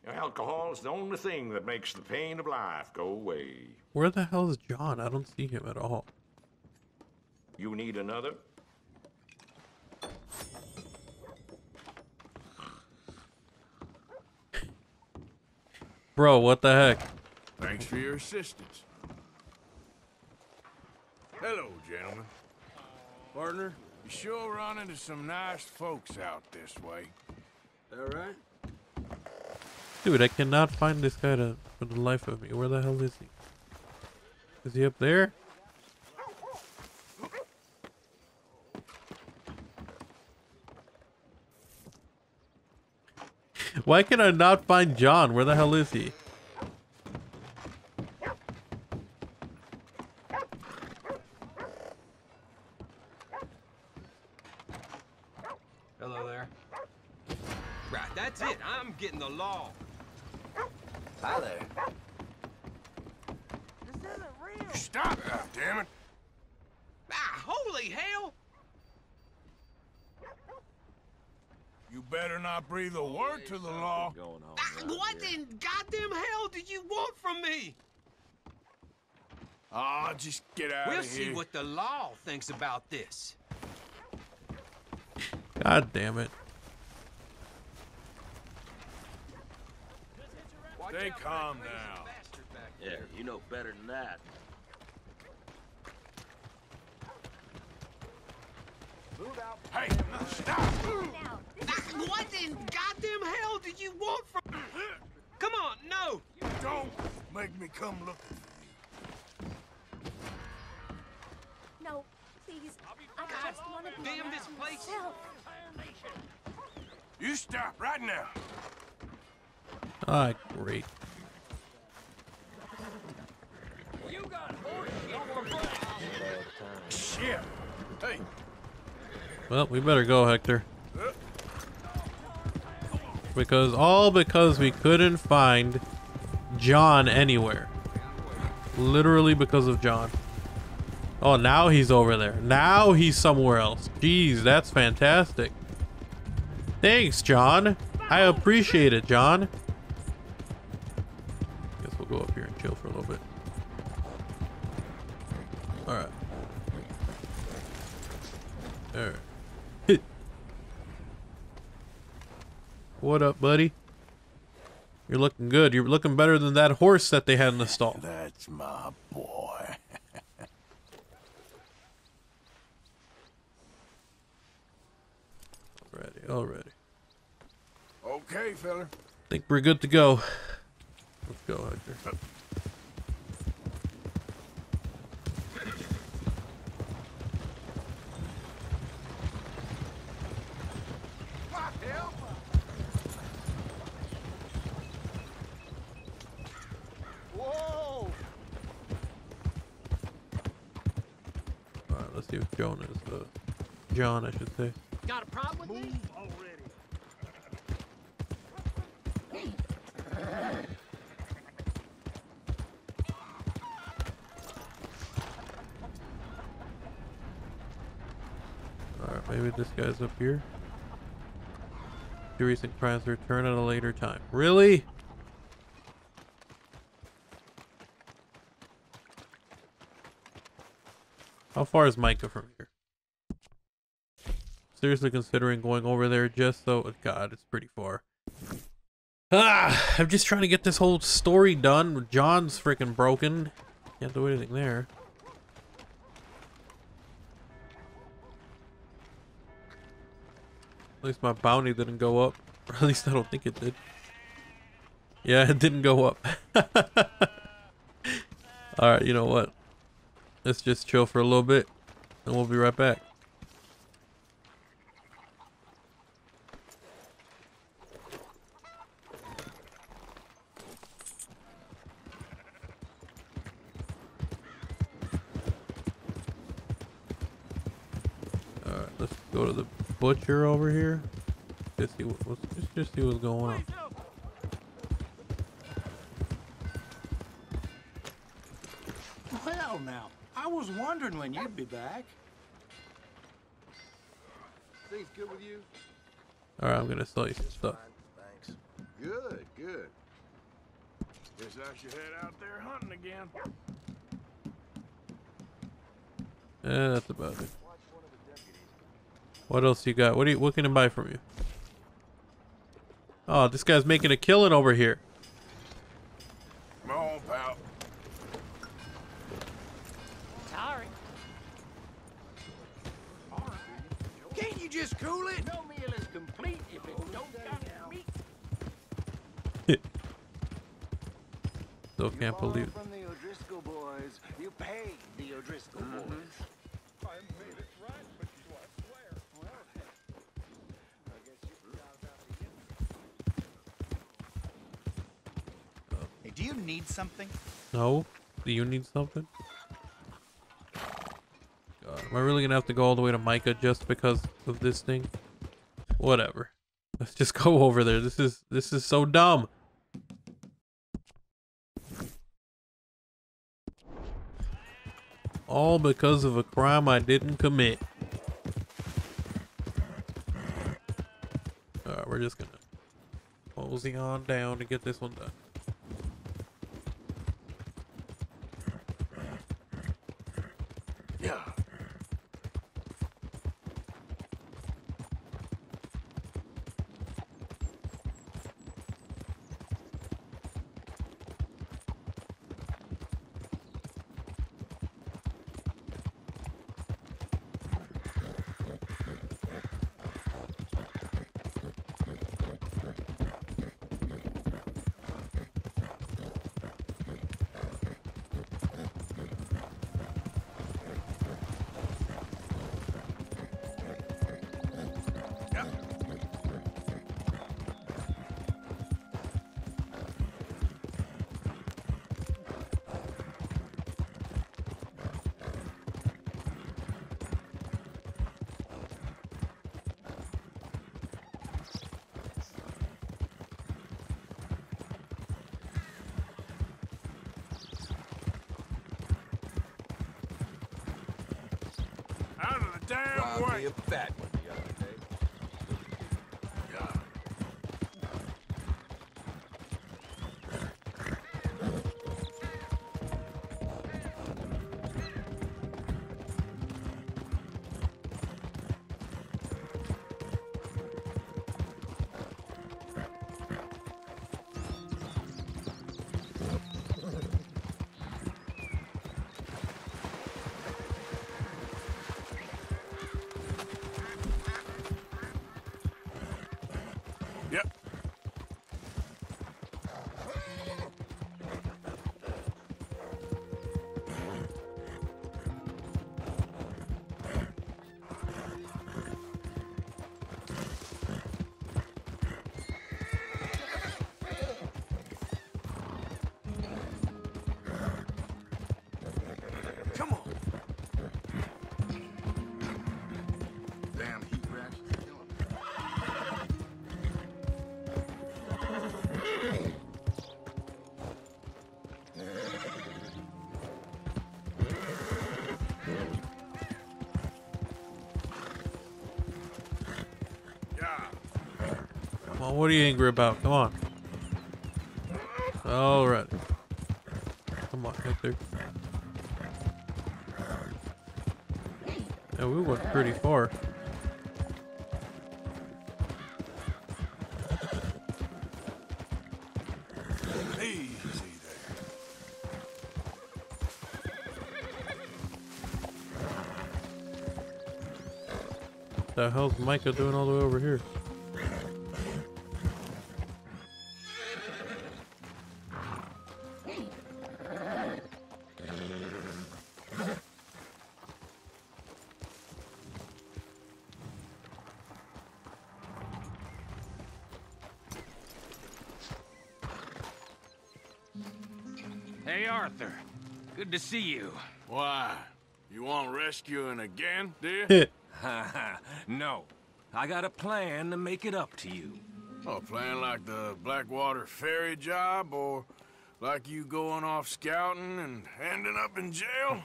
Alcohol is the only thing that makes the pain of life go away. Where the hell is John? I don't see him at all. You need another? Bro, what the heck? Thanks for your assistance. Hello, gentlemen. Partner, you sure run into some nice folks out this way. All right. Dude, I cannot find this guy to, for the life of me. Where the hell is he? Is he up there? Why can I not find John? Where the hell is he? Hello there. Right, that's it. I'm getting the law. Hi there. This isn't real. Stop it, damn it. Ah, holy hell. You better not breathe a word to the law. What in goddamn hell do you want from me? Ah, just get out of here. We'll see what the law thinks about this. God damn it. Stay calm now. Yeah, you know better than that. Hey, stop! What in goddamn hell do you want from me? Come on, no! Don't make me come looking for you. No, please. I just want to be damn this place. Myself. You stop right now. Ah, oh, great. You got shit. Hey. Well, we better go, Hector. Because all because we couldn't find John anywhere. Literally because of John. Oh, now he's over there. Now he's somewhere else. Jeez, that's fantastic. Thanks, John. I appreciate it, John. Guess we'll go up here and chill for a little bit. All right. All right. What up, buddy? You're looking good. You're looking better than that horse that they had in the stall. That's my boy. Already, already. Okay, fella. Think we're good to go. Let's go, Hector. See if John is, uh, John, I should say. Got a problem with me? Already. All right, maybe this guy's up here. Two recent crimes return at a later time. Really? How far is Micah from here? Seriously considering going over there just so... Oh God, it's pretty far. Ah, I'm just trying to get this whole story done. John's freaking broken. Can't do anything there. At least my bounty didn't go up. Or at least I don't think it did. Yeah, it didn't go up. Alright, you know what? Let's just chill for a little bit and we'll be right back. Alright, let's go to the butcher over here. Just see what, let's just see what's going on. Well, now, I was wondering when you'd be back. Things good with you? All right, I'm gonna sell you some stuff. Fine, thanks. Good, good. Guess I should head out there hunting again. Yeah, that's about it. What else you got? What do you? What can I buy from you? Oh, this guy's making a killing over here. Come on, pal. Sorry. All right. Can't you just cool it? No meal is complete if it don't got meat. Still can't believe it. From the O'Driscoll boys, you paid the O'Driscoll boys. Mm-hmm. I made it right, but do you need something? No. Do you need something? God, am I really gonna have to go all the way to Micah just because of this thing? Whatever. Let's just go over there. This is this is so dumb. All because of a crime I didn't commit. Alright, we're just gonna mosey on down to get this one done. I'll be a fat one the other day. What are you angry about? Come on. All right. Come on, Hector. And we went pretty far. The hell's Micah doing all the way over here? Hey Arthur, good to see you. Why? You want rescuing again, dear? No, I got a plan to make it up to you. A plan like the Blackwater ferry job, or like you going off scouting and ending up in jail?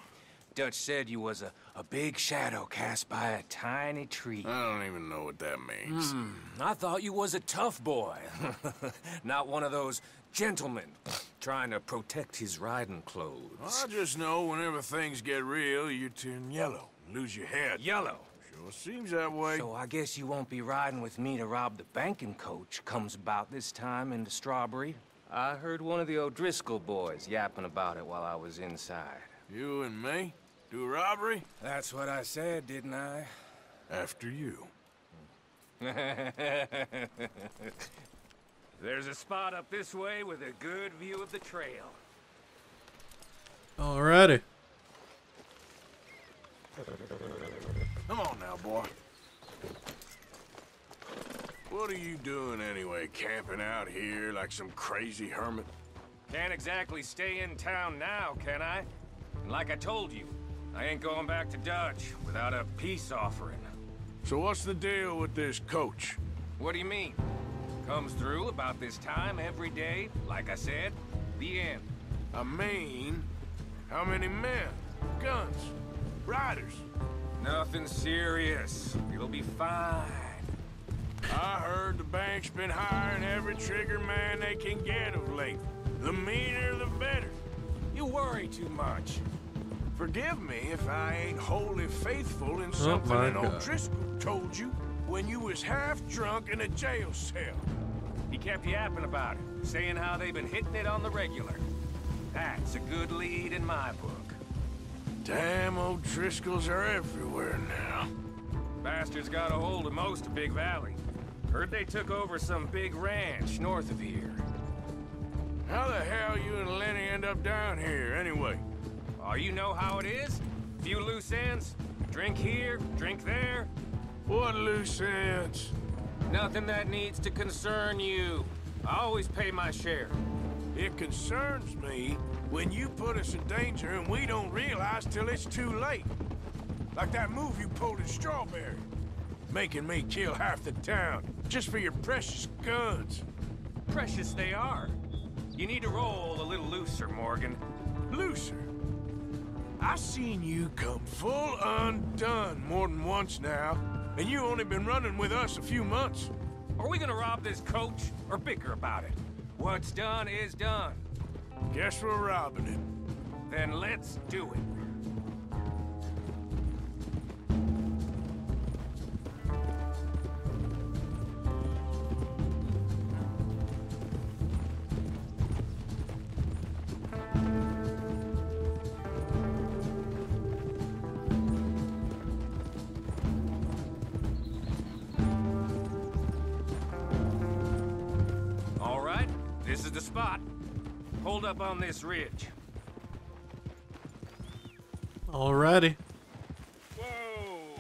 Dutch said you was a, a big shadow cast by a tiny tree. I don't even know what that means. Mm, I thought you was a tough boy. Not one of those gentlemen trying to protect his riding clothes. I just know whenever things get real, you turn yellow, lose your head. Yellow? Well, seems that way. So I guess you won't be riding with me to rob the banking coach comes about this time into Strawberry. I heard one of the O'Driscoll boys yapping about it while I was inside. You and me? Do robbery? That's what I said, didn't I? After you. There's a spot up this way with a good view of the trail. Alrighty. Come on now, boy. What are you doing anyway, camping out here like some crazy hermit? Can't exactly stay in town now, can I? And like I told you, I ain't going back to Dutch without a peace offering. So what's the deal with this coach? What do you mean? Comes through about this time every day, like I said, the end. I mean, how many men, guns, riders? Nothing serious. You'll be fine. I heard the bank's been hiring every trigger man they can get of late. The meaner, the better. You worry too much. Forgive me if I ain't wholly faithful in something that old Driscoll told you when you was half drunk in a jail cell. He kept yapping about it, saying how they've been hitting it on the regular. That's a good lead in my book. Damn, old Driscolls are everywhere now. Bastards got a hold of most of Big Valley. Heard they took over some big ranch north of here. How the hell you and Lenny end up down here, anyway? Oh, you know how it is. Few loose ends. Drink here, drink there. What loose ends? Nothing that needs to concern you. I always pay my share. It concerns me when you put us in danger and we don't realize till it's too late. Like that move you pulled in Strawberry. Making me kill half the town just for your precious guns. Precious they are. You need to roll a little looser, Morgan. Looser? I seen you come full undone more than once now, and you only been running with us a few months. Are we gonna rob this coach or bicker about it? What's done is done. Guess we're robbing it. Then let's do it. Up on this ridge. Alrighty. Whoa.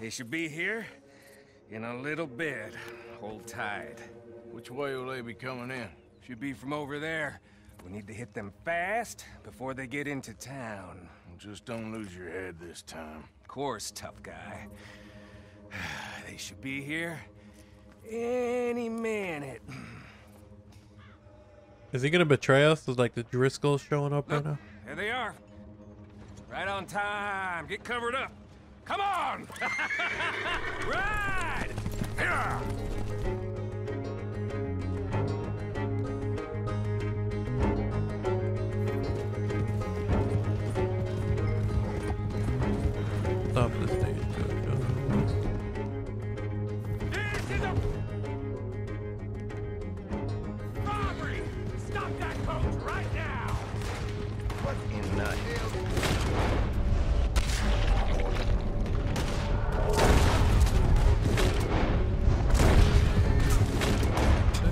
They should be here in a little bit. Hold tight. Which way will they be coming in? Should be from over there. We need to hit them fast before they get into town. Just don't lose your head this time. Of course, tough guy. They should be here any minute. Is he gonna betray us? Is like the Driscolls showing up right now? There they are. Right on time. Get covered up. Come on! Ride! Yeah!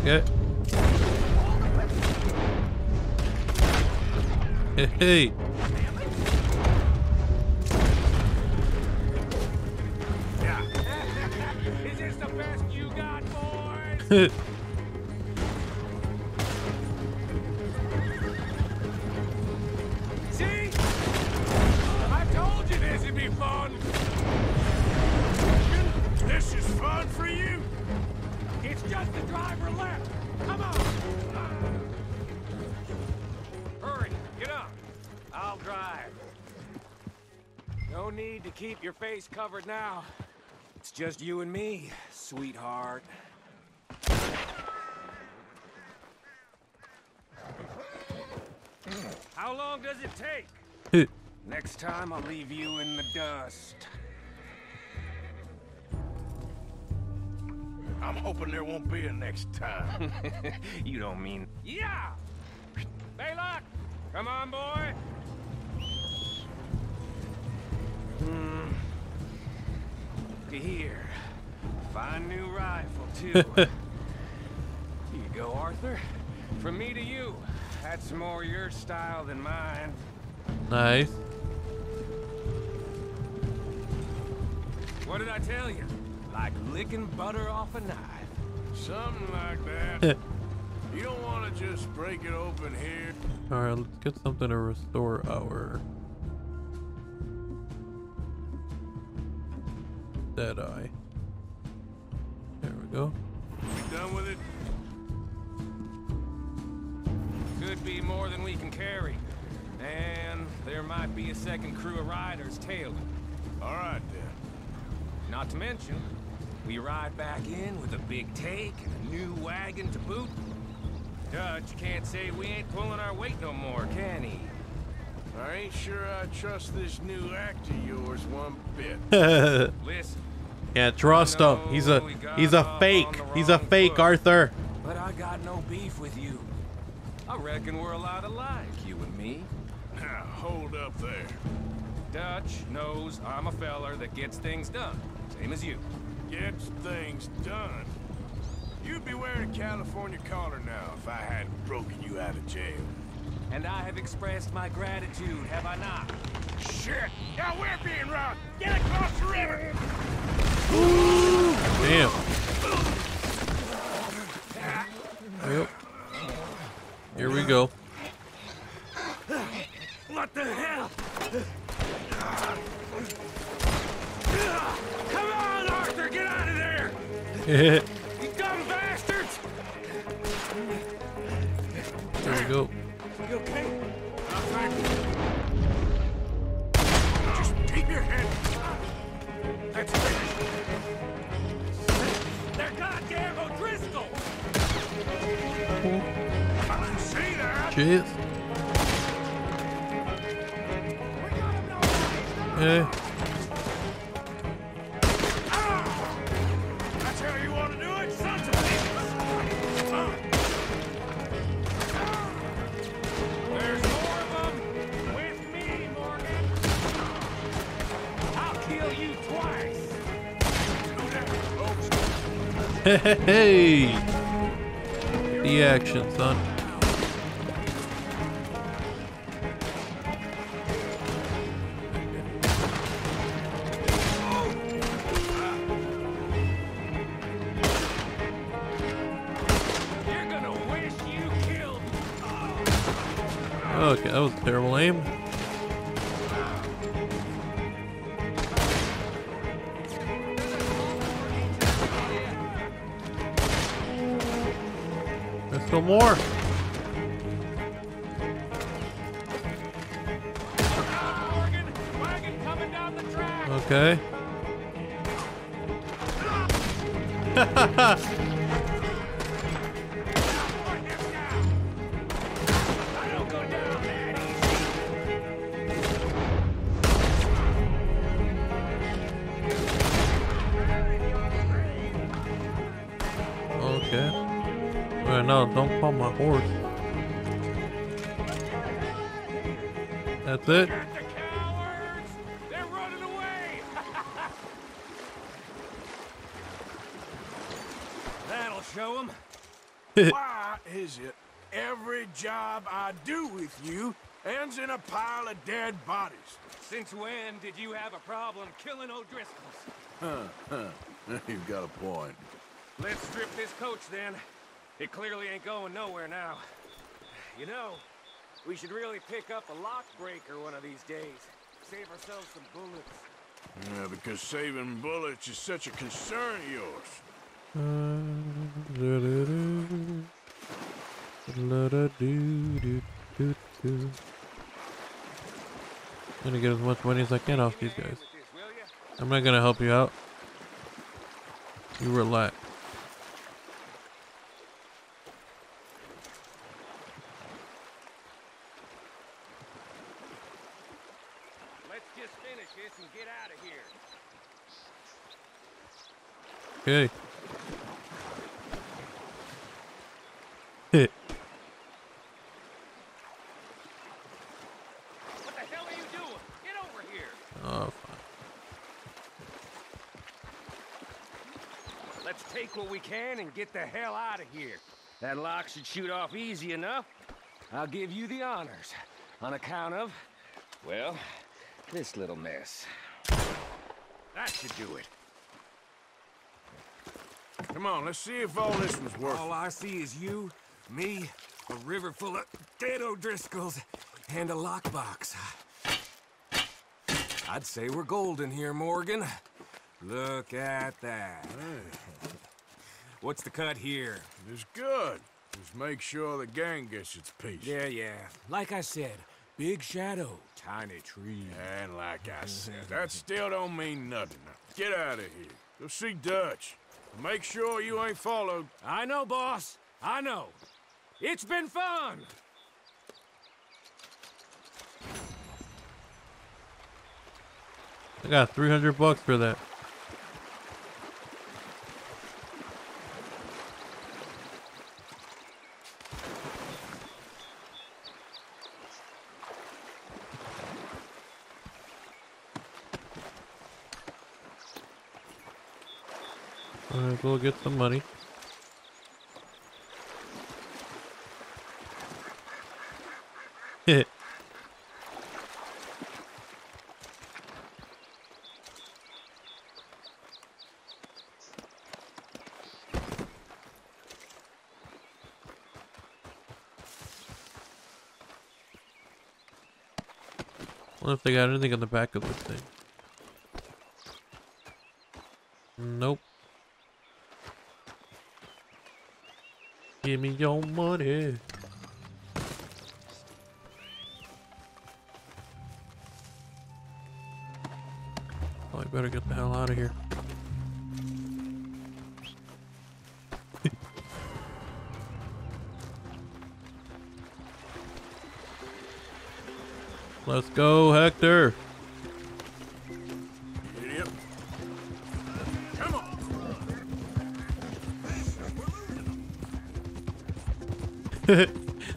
go. Hey, hey. Is this the best you got, boys? See? I told you this would be fun. This is fun for you. It's just the driver left. Come on. Uh, hurry, get up. I'll drive. No need to keep your face covered now. It's just you and me, sweetheart. How long does it take? Next time I'll leave you in the dust. I'm hoping there won't be a next time. You don't mean... Yeah! Baylock! Come on, boy! Hmm. To here. Fine new rifle, too. Here you go, Arthur. From me to you. That's more your style than mine. Nice. What did I tell you? Like licking butter off a knife. Something like that. You don't want to just break it open here. Alright, let's get something to restore our dead eye. There we go. We done with it? Could be more than we can carry. And there might be a second crew of riders tailing. Alright then. Not to mention, we ride back in with a big take and a new wagon to boot. Dutch can't say we ain't pulling our weight no more, can he? I ain't sure I trust this new act of yours one bit. Listen. Yeah, trust him. He's a he's a fake. He's a fake, foot. Arthur. But I got no beef with you. I reckon we're a lot alike, you and me. Now, hold up there. Dutch knows I'm a feller that gets things done. Same as you. Gets things done. You'd be wearing a California collar now if I hadn't broken you out of jail. And I have expressed my gratitude, have I not? Shit! Now we're being robbed! Get across the river! Ooh! Damn. Yep. Here we go. What the hell? Come on, Arthur! Get out of there! You dumb bastards! There we go. You okay? Just keep your head. That's it. They're goddamn O'Driscoll. Oh. I didn't see that. Cheers. Yeah. Ah. That's how you want to do it, sons of bitches. Ah. Hey, the action, son. You're gonna wish you killed. Oh. Okay, that was a terrible aim. No more. Okay. Okay. Right, no, don't call my horse. That's it. They're running away. That'll show them. Why is it every job I do with you ends in a pile of dead bodies? Since when did you have a problem killing O'Driscolls? Huh, huh. You've got a point. Let's strip this coach then. It clearly ain't going nowhere now. You know, we should really pick up a lock breaker one of these days. Save ourselves some bullets. Yeah, because saving bullets is such a concern of yours. I'm gonna get as much money as I can off these guys. I'm not gonna help you out. You relax. Okay. Hit. What the hell are you doing? Get over here. Oh, fine. Let's take what we can and get the hell out of here. That lock should shoot off easy enough. I'll give you the honors on account of, well, this little mess. That should do it. Come on, let's see if all this was worth it. All I see is you, me, a river full of dead O'Driscolls, and a lockbox. I'd say we're golden here, Morgan. Look at that. Hey. What's the cut here? It's good. Just make sure the gang gets its piece. Yeah, yeah. Like I said, big shadow, tiny tree. And like I said, that still don't mean nothing. Get out of here. Go see Dutch. Make sure you ain't followed. I know, boss. I know. It's been fun. I got three hundred bucks for that. We'll get some money. Hit. I wonder if they got anything on the back of this thing. Nope. Give me your money. Oh, I better get the hell out of here. Let's go, Hector.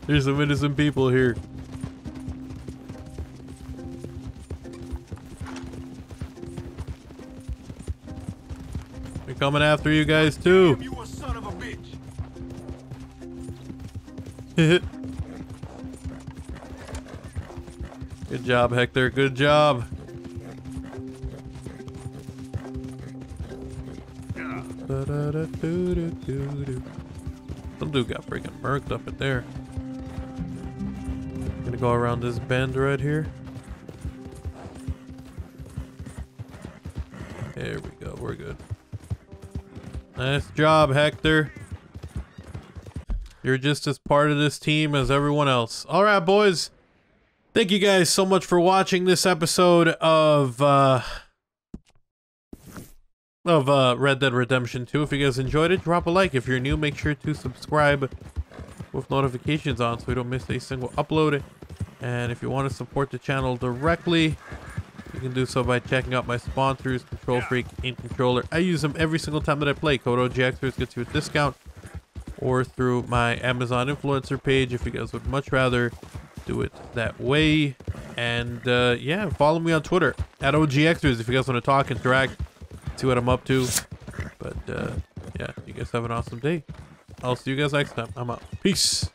There's some innocent people here. They're coming after you guys too. Damn, you a son of a bitch. Good job, Hector. Good job. Some dude got freaking murked up in there. I'm gonna go around this bend right here. There we go, we're good. Nice job, Hector. You're just as part of this team as everyone else. Alright, boys. Thank you guys so much for watching this episode of uh of uh, Red Dead Redemption two. If you guys enjoyed it, drop a like. If you're new, make sure to subscribe with notifications on so you don't miss a single upload. And if you want to support the channel directly, you can do so by checking out my sponsors, Control Freak, Aim Controller. I use them every single time that I play. Code O G X RAYZ gets you a discount, or through my Amazon influencer page if you guys would much rather do it that way. And uh, yeah, follow me on Twitter at O G X RAYZ if you guys want to talk, interact, see what I'm up to. But uh yeah, you guys have an awesome day. I'll see you guys next time. I'm out. Peace.